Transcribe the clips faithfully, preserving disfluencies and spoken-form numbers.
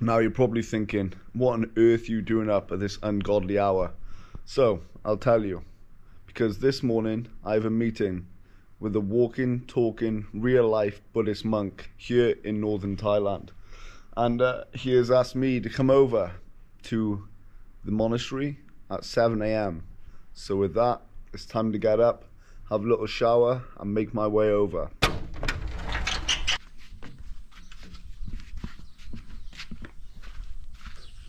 Now you're probably thinking, what on earth are you doing up at this ungodly hour? So I'll tell you, because this morning I have a meeting with a walking, talking, real life Buddhist monk here in northern Thailand. And uh, he has asked me to come over to the monastery at seven A M So with that, it's time to get up, have a little shower and make my way over.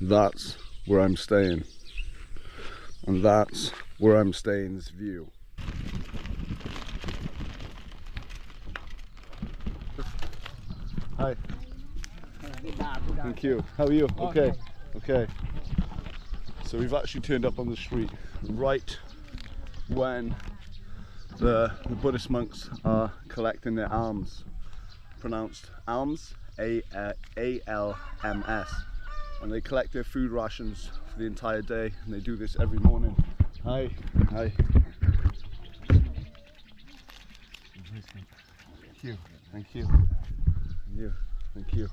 That's where I'm staying. And that's where I'm staying's view. Hi. Thank you. How are you? Okay. Okay. So we've actually turned up on the street right when the, the Buddhist monks are collecting their alms. Pronounced alms, A L M S. And they collect their food rations for the entire day, and they do this every morning. Hi. Hi. Thank you. Thank you. Thank you.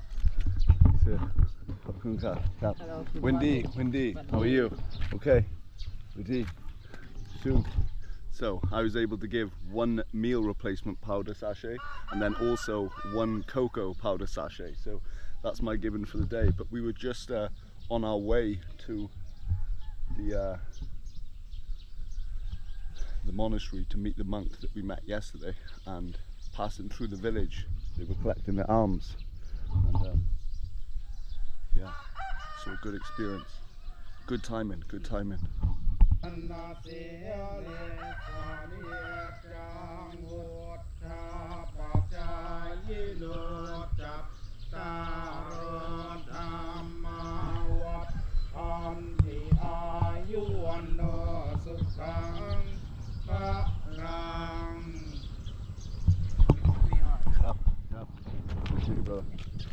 Thank you. Wendy, Wendy, how are you? Okay. Wendy. Soon. So I was able to give one meal replacement powder sachet and then also one cocoa powder sachet. So that's my giving for the day. But we were just uh, on our way to the uh, the monastery to meet the monk that we met yesterday, and passing through the village, they were collecting their alms. And, um, yeah, so a good experience, good timing, good timing. Thank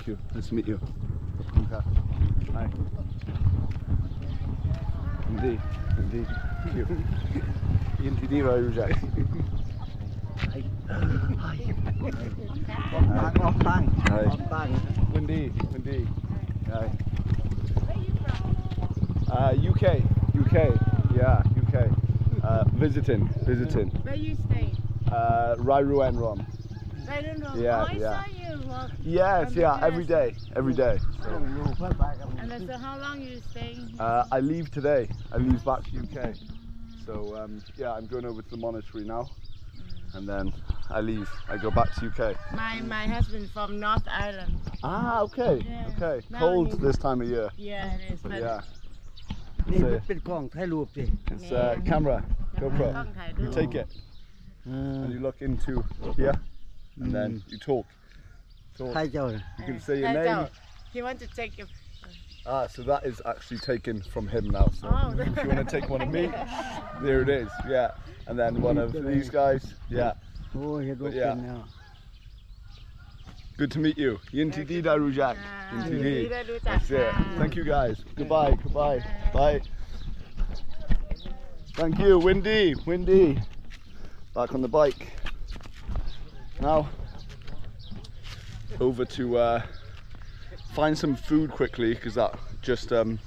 you. Nice to meet you. Okay. Hi. Indeed. Indeed. Thank you. Indeed, how are you, Jack? Hi. Hi. Hi. Hi. Hi. Hi. Indeed. Indeed. Hi. Where are you from? Uh, U K. U K. Yeah, U K. Uh, visiting. Visiting. Where you staying? Uh, Rai Ruan Rom. Rai Ruan Rom. Yeah, oh, yeah. I saw you. Well, yes, yeah, every day, every day. So. And so how long are you staying? Uh, I leave today. I leave back to U K. So um, yeah, I'm going over to the monastery now, and then I leave. I go back to U K. My my husband from North Ireland. Ah, okay, yeah. Okay. Cold this time of year. Yeah, it is. But yeah. It's a uh, camera, GoPro. You take it, and you look into here, and then you talk. Hi, John. You can say your name. He wants to take your. Ah, so that is actually taken from him now. So oh. If you want to take one of me, there it is. Yeah, and then one of these guys. Yeah. Oh, you're good now. Good to meet you. Yintidi Darujak. Yintidi. That's it. Thank you guys. Goodbye. Goodbye. Bye. Thank you, Windy. Windy. Back on the bike. Now. Over to uh, find some food quickly, because that just um,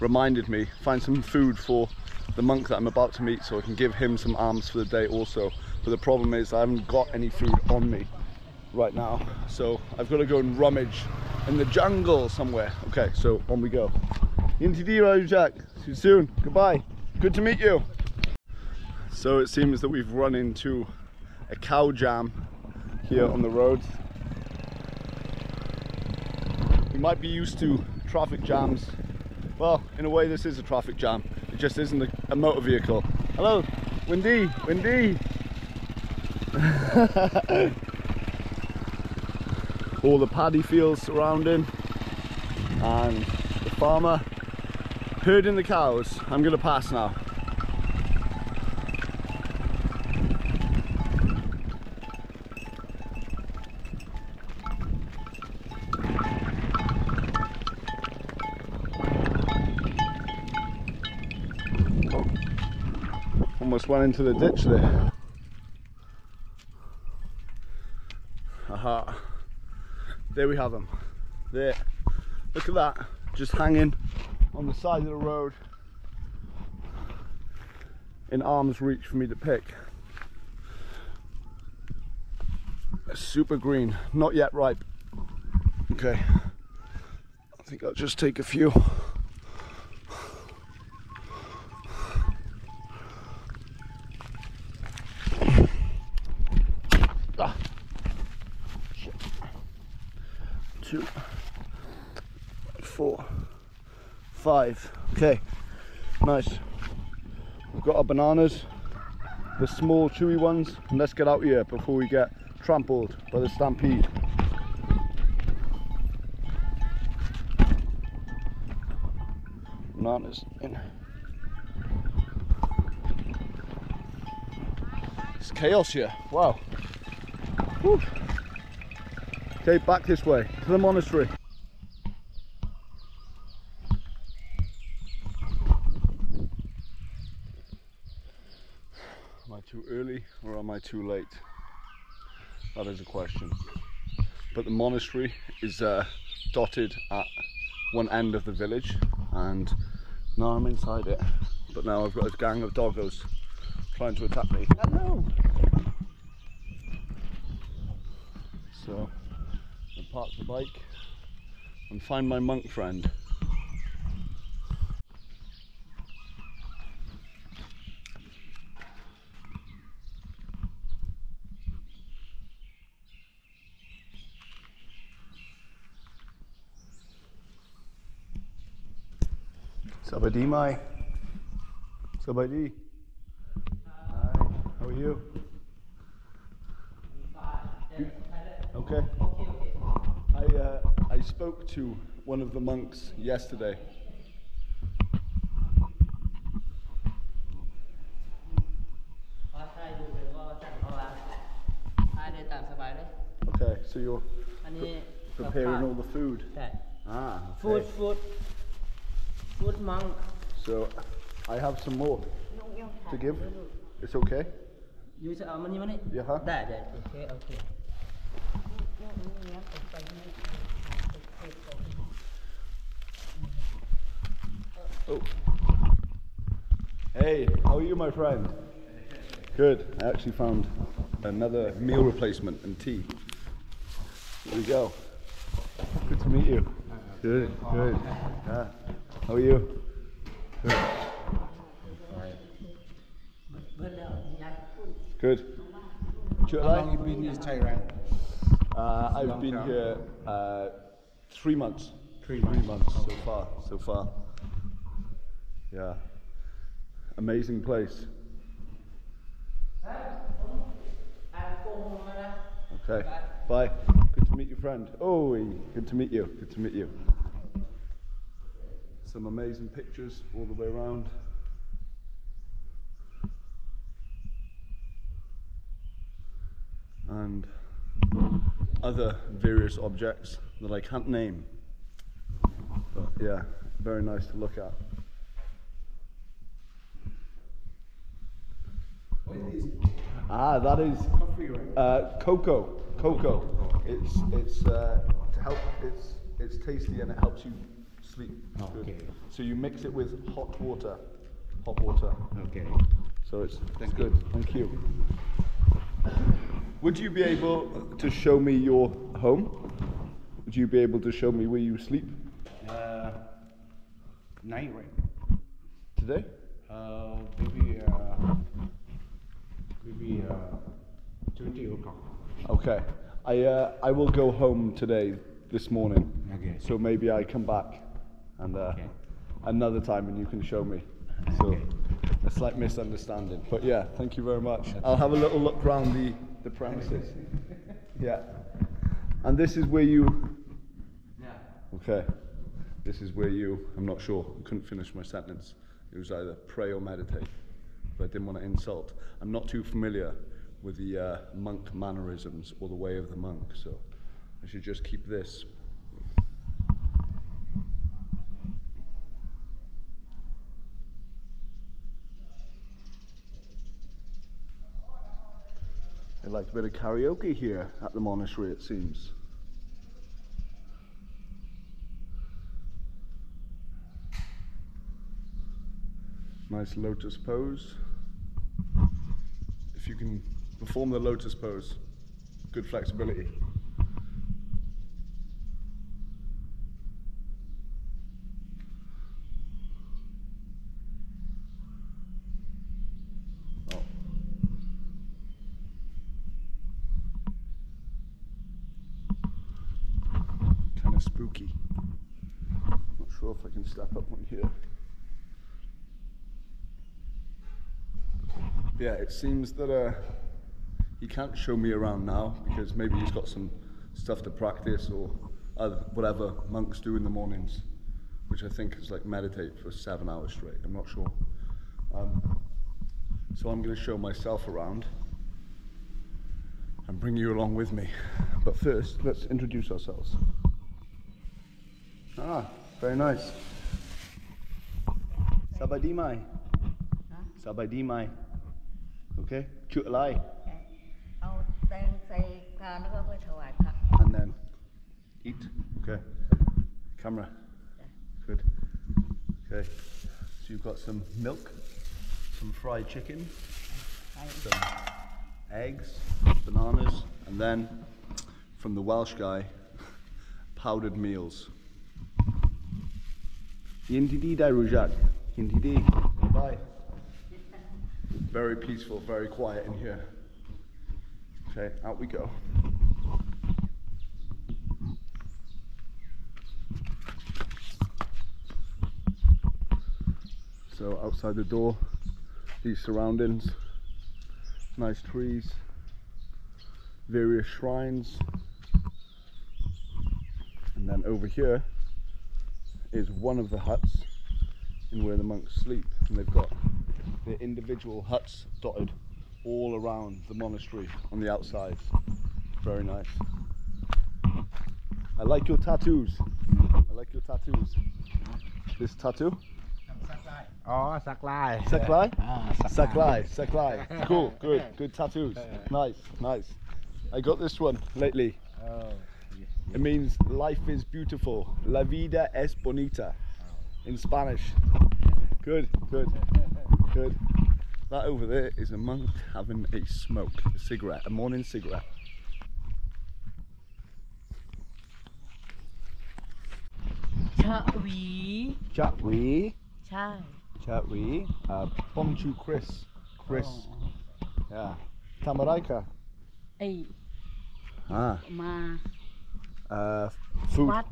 reminded me. Find some food for the monk that I'm about to meet, so I can give him some alms for the day also. But the problem is I haven't got any food on me right now, so I've got to go and rummage in the jungle somewhere. Okay, so on we go. Yintidi Jack. See you soon. Goodbye. Good to meet you. So it seems that we've run into a cow jam here on the road. We might be used to traffic jams. Well, in a way this is a traffic jam. It just isn't a, a motor vehicle. Hello, Wendy, Wendy. All the paddy fields surrounding and the farmer herding the cows. I'm gonna pass now. Almost went into the ditch there. Aha. There we have them. There. Look at that, just hanging on the side of the road in arm's reach for me to pick. Super green, not yet ripe. Okay, I think I'll just take a few. Ah. Shit. Two, four, five. Okay, nice. We've got our bananas, the small chewy ones, and let's get out here before we get trampled by the stampede. Bananas in. It's chaos here. Wow. Woo. Okay, back this way to the monastery. Am I too early or am I too late? That is a question. But the monastery is uh, dotted at one end of the village, and now I'm inside it. But now I've got a gang of doggos trying to attack me. Hello! So, I park the bike and find my monk friend. Sawasdee Mai. Sawasdee. Hi. How are you? you? Okay. I uh, I spoke to one of the monks yesterday. Okay. So you're pre preparing all the food. Ah. Okay. Food. Food. Good monk. So I have some more to give. It's okay. You say money, money. Yeah. Huh? That, that. Okay, okay. Oh. Hey, how are you, my friend? Good. I actually found another meal replacement and tea. Here we go. Good to meet you. Good. Good. Yeah. How are you? Good. Good. How long have you been in Thailand? Uh, I've been time. here uh, three months. Three, three months, months okay. so far. So far. Yeah. Amazing place. Okay. Bye. Good to meet you, friend. Oh, good to meet you. Good to meet you. Some amazing pictures all the way around. And other various objects that I can't name. But yeah, very nice to look at. What is this? Ah, that is uh, cocoa. Cocoa. It's it's uh, to help. It's it's tasty and it helps you sleep. Okay. So you mix it with hot water. Hot water. Okay. So it's, it's good. Thank you. Would you be able to show me your home? Would you be able to show me where you sleep? Uh, night, right? Today? Uh, maybe uh, maybe uh, twenty o'clock. Okay. I uh, I will go home today, this morning. Okay. So maybe I come back. And uh, okay. another time, and you can show me. So okay. a slight misunderstanding, but yeah, thank you very much. That's I'll have a little look round the the premises. Yeah, and this is where you. Yeah. Okay, this is where you. I'm not sure. I couldn't finish my sentence. It was either pray or meditate, but I didn't want to insult. I'm not too familiar with the uh, monk mannerisms or the way of the monk, so I should just keep this. They like a bit of karaoke here at the monastery, it seems. nice lotus pose. If you can perform the lotus pose, good flexibility. Spooky. Not sure if I can step up on here. Yeah, it seems that uh, he can't show me around now because maybe he's got some stuff to practice or other, whatever monks do in the mornings, which I think is like meditate for seven hours straight. I'm not sure. Um, so I'm going to show myself around and bring you along with me. But first, let's introduce ourselves. Ah, very nice. Sawasdee Mai. Huh? Sawasdee Mai. Okay? Chut alai. And then eat. Okay. Camera. Good. Okay. So you've got some milk, some fried chicken, some eggs, bananas, and then from the Welsh guy, powdered meals. Yindidi Dai Rujak. Yindidi. Bye. Very peaceful, very quiet in here. Okay, out we go. So outside the door, these surroundings, nice trees, various shrines, and then over here is one of the huts in where the monks sleep, and they've got their individual huts dotted all around the monastery on the outside. Very nice. I like your tattoos. I like your tattoos. This tattoo? Saklai. Oh, Saklai. Saklai? Ah, Saklai. Saklai. Saklai. Cool, good, good tattoos. Nice, nice. I got this one lately. Oh. It means life is beautiful. La vida es bonita in Spanish. Good, good, good. That over there is a monk having a smoke, a cigarette, a morning cigarette. Chatwi. Chatwi. Chai. Chatwi. Uh, Bongchu Chris. Chris. Oh. Yeah. Tamaraika. Hey. Ah. Ma. Uh, food. Mat.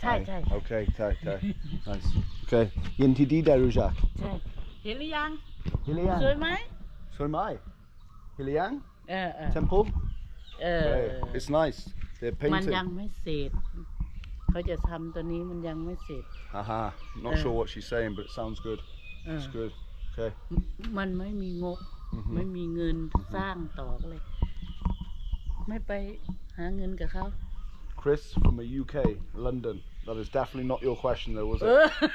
Thai, Thai. Okay, Thai, Thai. Nice. Okay. Yintidi Darujak. Thai. Hiliang. Hiliang. Soi Mai. Soi Mai. Hiliang. Uh, uh. Temple. Uh, okay. It's nice. They're painting. Haha. Not uh. sure what she's saying, but it sounds good. Uh. It's good. Okay. Man mai mi ngop. Mai mi ngin sang tok le. Mai pai ha ngin ka khao. Chris from the U K, London. That is definitely not your question though, was it?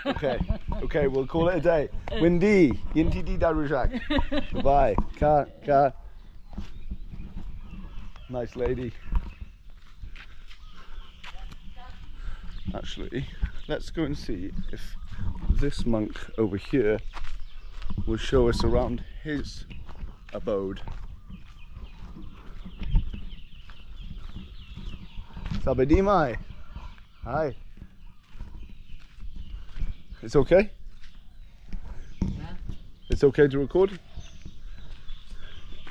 Okay, okay, we'll call it a day. Windy, Yintidi Darujak. Goodbye. Ka, ka. Nice lady. Actually, let's go and see if this monk over here will show us around his abode. Sawasdee Mai. Hi. It's okay? Yeah. It's okay to record?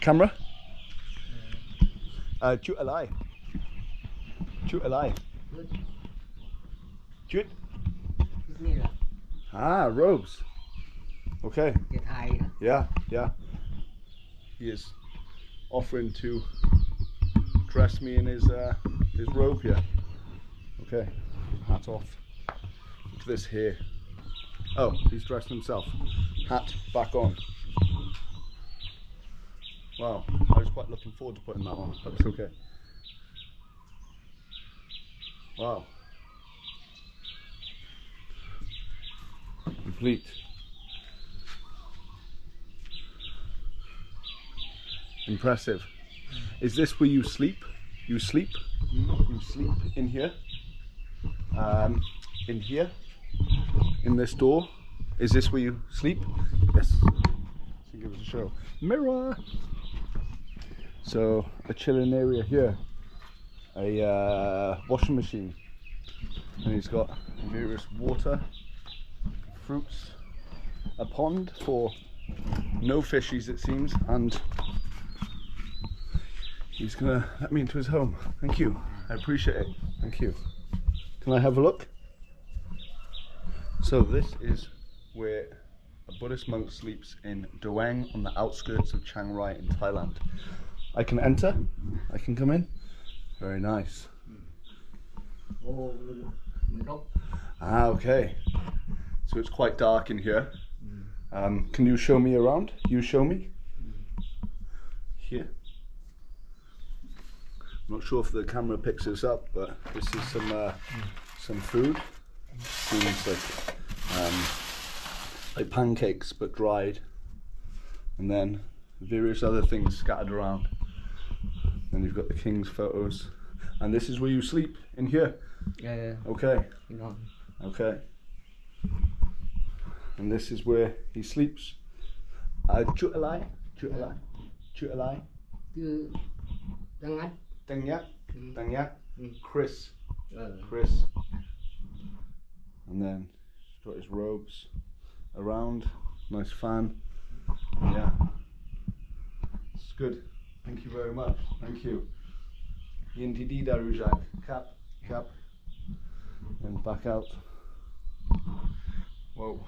Camera? Uh, Chut alai. Chut alai. Chut? Ah, robes. Okay. Yeah, yeah. He is offering to dress me in his... Uh, his robe here. Okay, hat off. Look at this here. Oh, he's dressed himself. Hat back on. Wow, I was quite looking forward to putting that on, but it's okay. Wow. Complete. Impressive. Is this where you sleep? You sleep? You sleep in here, um, in here, in this door, Is this where you sleep? Yes. So give us a show. Mirror. So a chilling area here. A uh, washing machine. And it's got various water, fruits, a pond for no fishies it seems, and he's gonna let me into his home. Thank you. I appreciate it. Thank you. Can I have a look? So this is where a Buddhist monk sleeps in Doang on the outskirts of Chiang Rai in Thailand. I can enter. I can come in. Very nice. Ah, okay. So it's quite dark in here. Um, can you show me around? You show me? Here. I'm not sure if the camera picks this up, but this is some uh, some food. It's like, um, like pancakes, but dried. And then various other things scattered around. Then you've got the king's photos. And this is where you sleep, in here? Yeah, yeah. Okay. Yeah. Okay. And this is where he sleeps. Uh, Chu'alai? Chu'alai? Chu'alai? Dangat. Dangat? Dangat? Chris. Chris. And then he's got his robes around. Nice fan. Yeah. It's good. Thank you very much. Thank you. Yintidi Darujak. Cap. Cap. And back out. Whoa.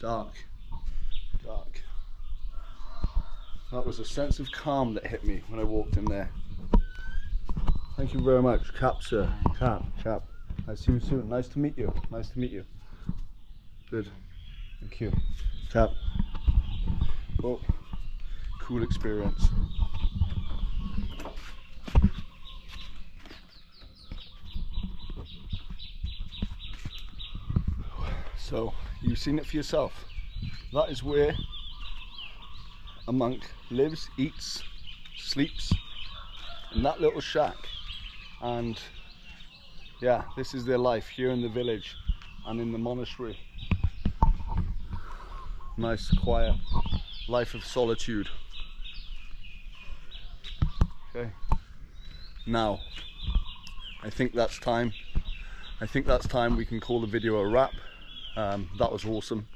Dark. Dark. That was a sense of calm that hit me when I walked in there. Thank you very much. Cap, sir. Cap. Cap. I see you soon. Nice to meet you. Nice to meet you. Good. Thank you. Cap. Oh, cool experience. So you've seen it for yourself. That is where a monk lives, eats, sleeps in that little shack, and yeah, this is their life here in the village and in the monastery. Nice, quiet life of solitude. Okay, now I think that's time. I think that's time we can call the video a wrap. Um, that was awesome,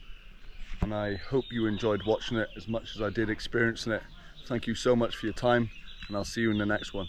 and I hope you enjoyed watching it as much as I did experiencing it. Thank you so much for your time, and I'll see you in the next one.